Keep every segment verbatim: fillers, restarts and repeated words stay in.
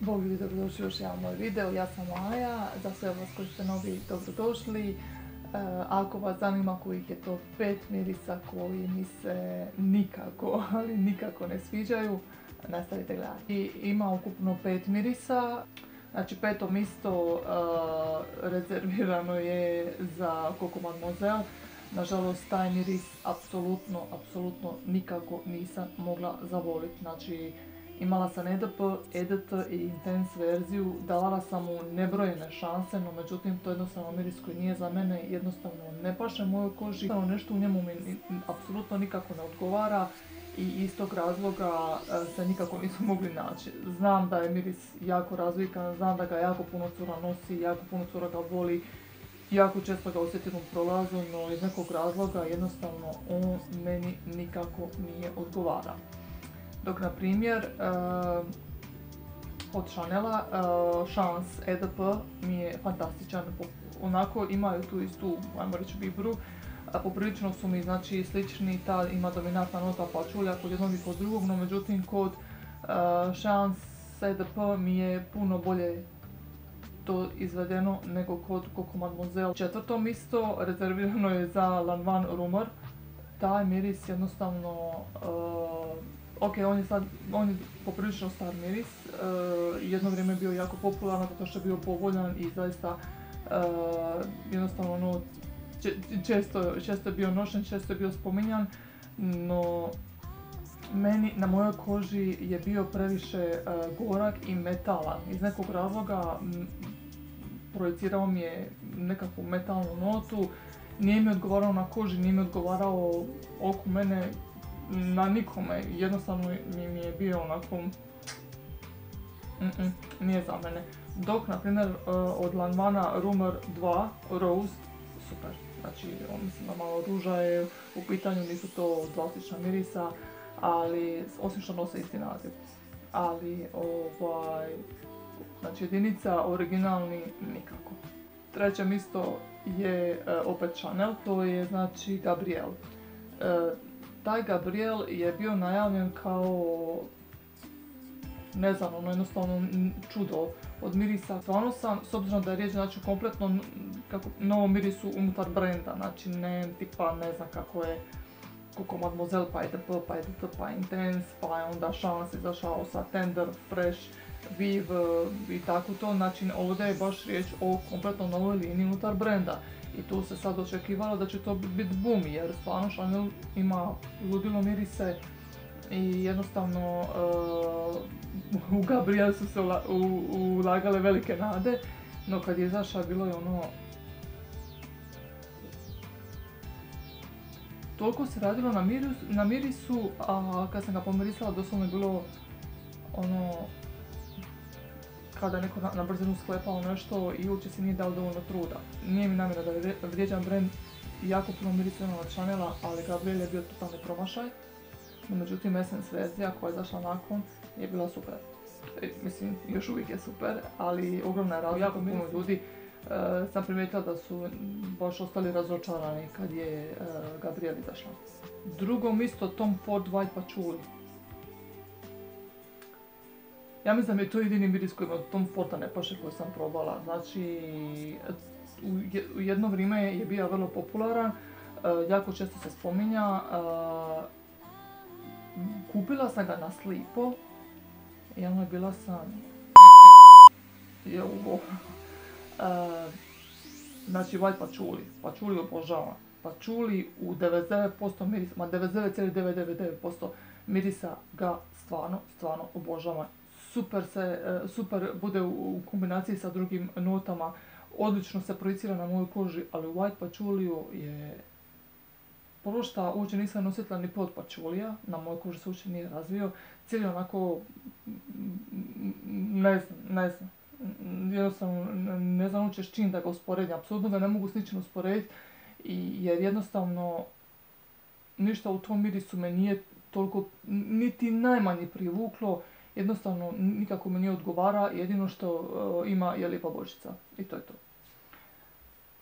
Bog ljudi, dobrodošli još jedan moj video. Ja sam Maja, za sve vas koji ste novi dobrodošli. E, ako vas zanima kojih je to pet mirisa koji mi se nikako, ali nikako ne sviđaju, nastavite gledati. I ima ukupno pet mirisa, znači peto mjesto e, rezervirano je za Coco Mademoiselle. Nažalost, taj miris apsolutno, apsolutno nikako nisam mogla zavoliti. Znači, imala sam E D P, E D E T i INTENSE verziju, davala sam mu nebrojene šanse, no međutim to jednostavno miris koji nije za mene, jednostavno ne paše mojoj koži, nešto u njemu mi apsolutno nikako ne odgovara i iz tog razloga se nikako nisu mogli naći. Znam da je miris jako razvikan, znam da ga jako puno cura nosi, jako puno cura ga voli, jako često ga osjetim u prolazu, no iz nekog razloga jednostavno on meni nikako nije odgovara. Dok, na primjer, uh, od Chanela uh, Chance E D P mi je fantastičan. Onako imaju tu istu, ajmo reći, vibru. Poprilično su mi, znači, slični, ta ima dominantna nota pačulja kod jednog i kod drugog, no međutim kod uh, Chance E D P mi je puno bolje to izvedeno nego kod Coco Mademoiselle. Četvrto mjesto rezervirano je za Lanvin Rumeur. Taj miris jednostavno... Uh, Ok, on je sad, on je poprilično star miris, e, jedno vrijeme je bio jako popularan zato što je bio povoljan i zaista e, jednostavno ono, često, često je bio nošen, često je bio spominjan, no meni, na mojoj koži je bio previše e, gorak i metalan. Iz nekog razloga m, projecirao mi je nekakvu metalnu notu, nije mi odgovarao na koži, nije mi odgovarao oko mene, na nikome, jednostavno mi je bio onako, mm -mm, nije za mene. Dok, na primjer, od Lanvin Rumeur dva Rose, super, znači mislim da malo ruža je u pitanju, nisu to dva slična mirisa, ali osim što nose isti naziv. Ali ovaj, znači jedinica, originalni, nikako. Treće mjesto je opet Chanel, to je znači Gabrielle. Taj Gabrielle je bio najavljen kao, ne znam, ono jednostavno čudo od mirisa. Stvarno sam, s obzirom da je riječ, znači, kompletno kako, novom mirisu unutar brenda, znači ne tipa ne znam kako je Coco Mademoiselle, pa E D P, pa E D T, pa INTENSE, pa je onda Chance izašao sa Tender, Fresh, Vive i tako to. Znači ovdje je baš riječ o kompletno novoj liniji unutar brenda. I tu se sad očekivalo da će to biti boom, jer stvarno Chanel ima ludilo mirise i jednostavno uh, u Gabrielle su se ula, u, ulagale velike nade, no kad je izašla bilo je ono... Toliko se radilo na, miris, na mirisu, a kad sam ga pomirisala doslovno je bilo ono... kada je neko na, na brzinu sklepao nešto i uopće si nije dao dovoljno truda. Nije mi namjera da vrijeđam brend, jako puno mirisano od Chanela, ali Gabrielle je bio totalni promašaj. No, međutim, Essence Verzia koja je zašla nakon je bila super. E, mislim, još uvijek je super, ali ogromna je razlika. Jako puno ljudi e, sam primijetila da su baš ostali razočarani kad je e, Gabrielle izašla. Drugo mjesto, Tom Ford White Patchouli. Ja mislim da mi je to jedini miris koji ima od Tom Forda ne paše koju sam probala. Znači, u jedno vrijeme je bio vrlo popularan, jako često se spominja. Kupila sam ga na slipo i ono je bila sam... Je uvo. Znači, White Patchouli. Patchouli obožavam. Patchouli u devedeset devet posto mirisa, ma devedeset devet zarez devet devet devet posto mirisa ga stvarno, stvarno obožavam. Super se, super bude u kombinaciji sa drugim notama, odlično se projicira na moju koži, ali White Patchouli je... Prvo šta, uopće nisam nositla ni pod pačulija, na mojoj koži se uopće nije razvio, cijeli onako... ne znam, ne znam, jednostavno ne znam uopće s čim da ga usporedim, apsolutno ga ne mogu s ničim usporediti, jer jednostavno ništa u tom mirisu me nije toliko, niti najmanje privuklo. Jednostavno nikako mi nije odgovara, jedino što uh, ima je lipa božica i to je to.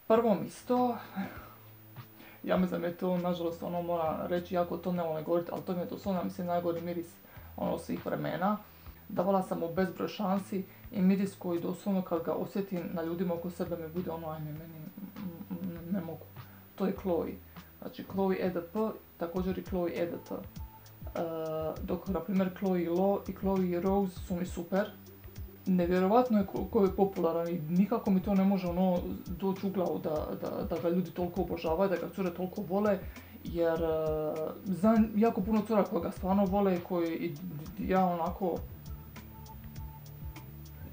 Prvo mjesto, ja mislim da je to, nažalost, ono moram reći, jako to ne volim govoriti, ali to mi je doslovno, mislim, najgori miris ono svih vremena. Davala sam u bezbroj šansi i miris koji doslovno kad ga osjetim na ljudima oko sebe mi bude ono, ajme, meni ne mogu. To je Chloé. Znači Chloé E D P, također i Chloé E D T. Dok na primjer Chloé L'Eau i Chloé Rose su mi super. Nevjerovatno je koji je popularan i nikako mi to ne može ono doći u glavu da, da, da ga ljudi toliko obožavaju, da ga cure toliko vole, jer znam jako puno cura koja ga stvarno vole i koji ja onako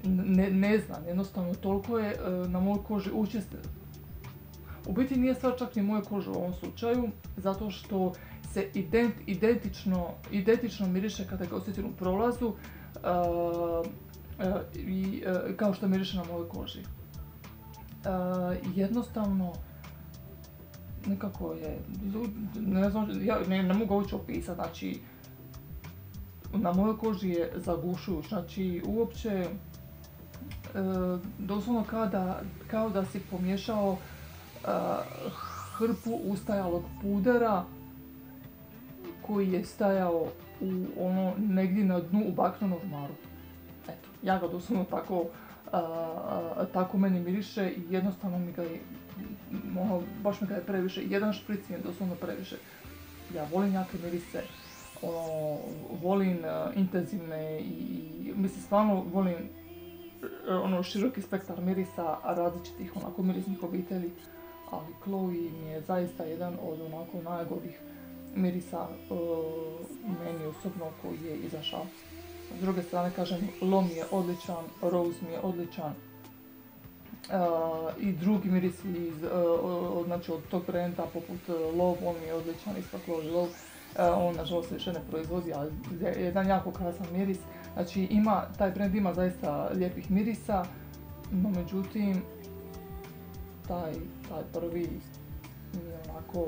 ne, ne znam, jednostavno toliko je na mojoj koži učestven. U biti nije stvar čak ni moje kože u ovom slučaju, zato što se ident, identično, identično miriše kada ga osjetim u prolazu, uh, I, kao što miriše na mojoj koži. Jednostavno, nekako je, ne znam, ja ne, ne mogu uopće opisati, znači, na mojoj koži je zagušujuć, znači uopće, doslovno kao da, kao da si pomiješao hrpu ustajalog pudera koji je stajao u ono negdje na dnu u bakrenom ormaru. Ja ga doslovno tako, uh, tako meni miriše i jednostavno mi ga je, ono, baš mi ga je previše, jedan špric mi je doslovno previše. Ja volim jake mirise, ono, volim uh, intenzivne i, mislim, stvarno volim ono, široki spektar mirisa, različitih onako mirisnih obitelji, ali Chloé mi je zaista jedan od onako najgorih mirisa uh, meni osobno koji je izašao. S druge strane, kažem, L'Eau mi je odličan, Rose mi je odličan uh, i drugi mirisi iz, uh, znači od tog brenda poput L'Eau, on mi je odličan, isto Chloé L'Eau, uh, on nažalost više ne proizvodi, ali je jedan jako krasan miris. Znači ima, taj brend ima zaista lijepih mirisa, no međutim, taj, taj prvi je onako...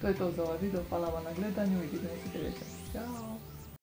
To je to za ovaj video, hvala vam na gledanju i vidimo se sljedeće. Ćao!